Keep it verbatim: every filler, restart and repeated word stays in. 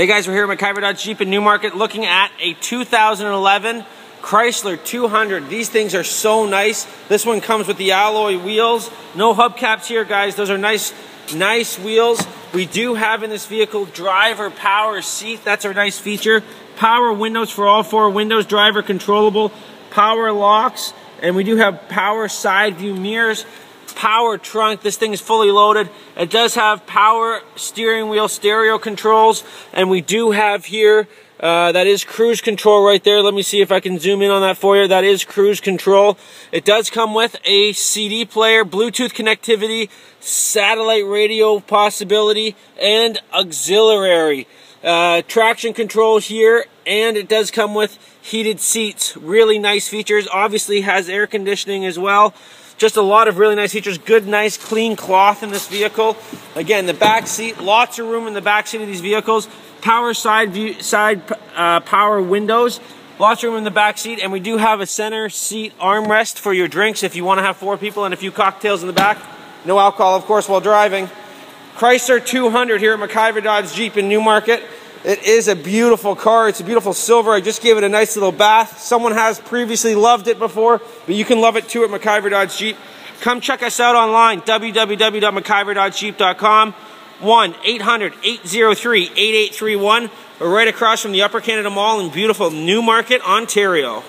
Hey guys, we're here at MacIver Dodge Jeep in Newmarket looking at a two thousand eleven Chrysler two hundred. These things are so nice. This one comes with the alloy wheels. No hubcaps here, guys. Those are nice, nice wheels. We do have in this vehicle driver power seat. That's a nice feature. Power windows for all four windows, driver controllable, power locks, and we do have power side view mirrors. Power trunk. This thing is fully loaded. It does have power steering wheel, stereo controls, and we do have here uh, that is cruise control right there. Let me see if I can zoom in on that for you. That is cruise control. It does come with a C D player, Bluetooth connectivity, satellite radio possibility, and auxiliary. Uh, traction control here, and it does come with heated seats. Really nice features. Obviously has air conditioning as well. Just a lot of really nice features. Good, nice, clean cloth in this vehicle. Again, the back seat, lots of room in the back seat of these vehicles. Power side view, side uh, power windows, lots of room in the back seat, and we do have a center seat armrest for your drinks if you want to have four people and a few cocktails in the back. No alcohol, of course, while driving. Chrysler two hundred here at MacIver Dodge Jeep in Newmarket. It is a beautiful car. It's a beautiful silver. I just gave it a nice little bath. Someone has previously loved it before, but you can love it too at MacIver Dodge Jeep. Come check us out online, w w w dot maciver dodge jeep dot com, one eight hundred, eight oh three, eight eight three one, or right across from the Upper Canada Mall in beautiful Newmarket, Ontario.